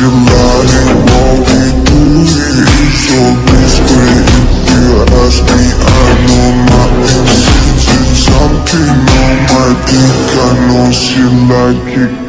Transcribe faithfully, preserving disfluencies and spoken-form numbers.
your body, won't be doing it. It's so discreet. If you ask me, I know my intentions. I'm king on my dick, I know she like it.